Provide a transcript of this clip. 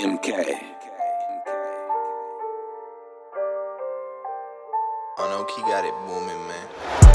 MK. I know he got it booming, man.